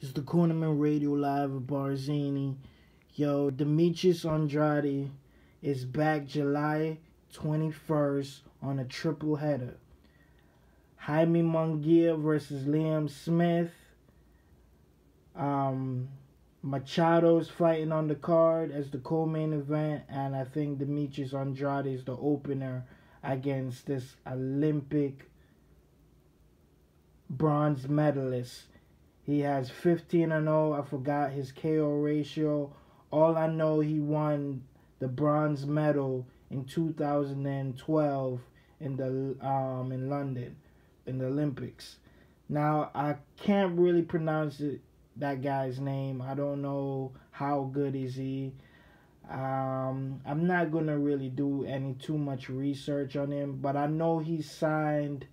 It's the Cornermen Radio Live with Barzini. Yo, Demetrius Andrade is back July 21st on a triple header. Jaime Munguia versus Liam Smith. Machado's fighting on the card as the co-main event, and I think Demetrius Andrade is the opener against this Olympic bronze medalist. He has 15-0. I forgot his KO ratio. All I know, he won the bronze medal in 2012 in London in the Olympics. Now I can't really pronounce it. That guy's name. I don't know how good is he. I'm not gonna really do any too much research on him, but I know he signed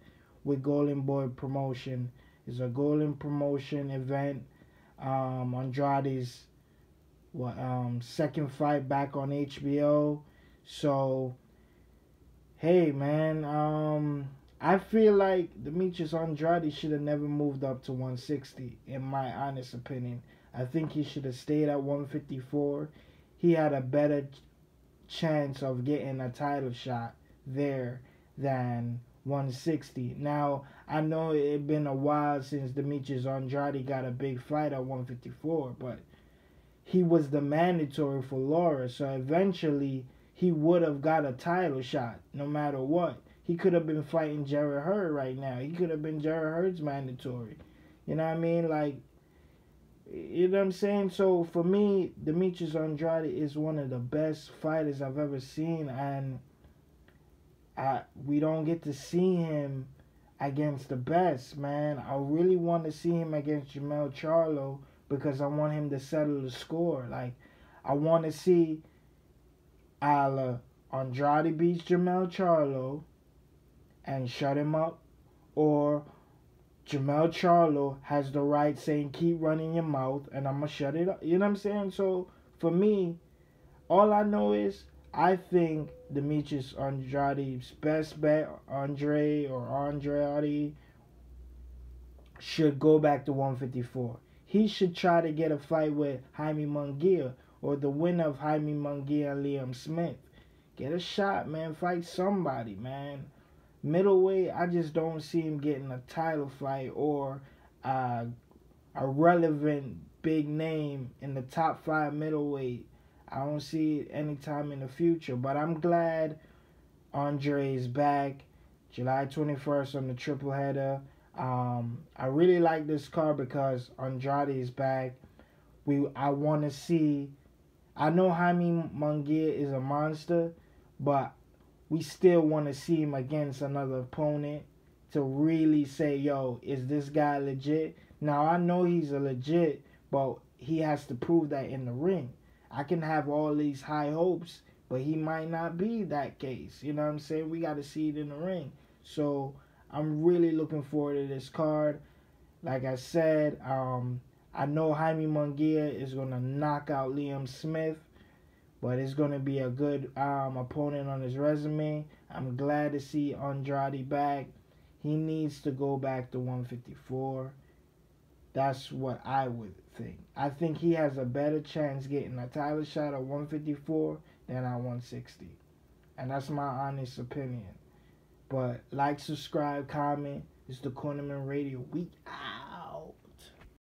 with Golden Boy Promotion. It's a Golden Promotion event. Andrade's second fight back on HBO. So hey man, I feel like Demetrius Andrade should have never moved up to 160, in my honest opinion. I think he should have stayed at 154. He had a better chance of getting a title shot there than 160. Now, I know it's been a while since Demetrius Andrade got a big fight at 154, but he was the mandatory for Laura, so eventually he would have got a title shot no matter what. He could have been fighting Jared Hurd right now. He could have been Jared Hurd's mandatory. You know what I mean? Like, you know what I'm saying? So, for me, Demetrius Andrade is one of the best fighters I've ever seen. And we don't get to see him against the best, man. I really want to see him against Jermell Charlo because I want him to settle the score. Like, I want to see Andrade beats Jermell Charlo and shut him up, or Jermell Charlo has the right saying, keep running your mouth, and I'm going to shut it up. You know what I'm saying? So, for me, all I know is, I think Demetrius Andrade's best bet, Andrade, should go back to 154. He should try to get a fight with Jaime Munguia, or the winner of Jaime Munguia and Liam Smith. Get a shot, man. Fight somebody, man. Middleweight, I just don't see him getting a title fight or a relevant big name in the top 5 middleweight. I don't see it anytime in the future. But I'm glad Andre is back July 21st on the triple header. I really like this card because Andrade is back. I want to see. I know Jaime Munguia is a monster, but we still want to see him against another opponent to really say, yo, is this guy legit? Now, I know he's a legit, but he has to prove that in the ring. I can have all these high hopes, but he might not be that case. You know what I'm saying? We got to see it in the ring. So, I'm really looking forward to this card. Like I said, I know Jaime Munguia is going to knock out Liam Smith, but it's going to be a good opponent on his resume. I'm glad to see Andrade back. He needs to go back to 154. That's what I would think. I think he has a better chance getting a title shot at 154 than at 160. And that's my honest opinion. But like, subscribe, comment. It's the Cornermen Radio. We out.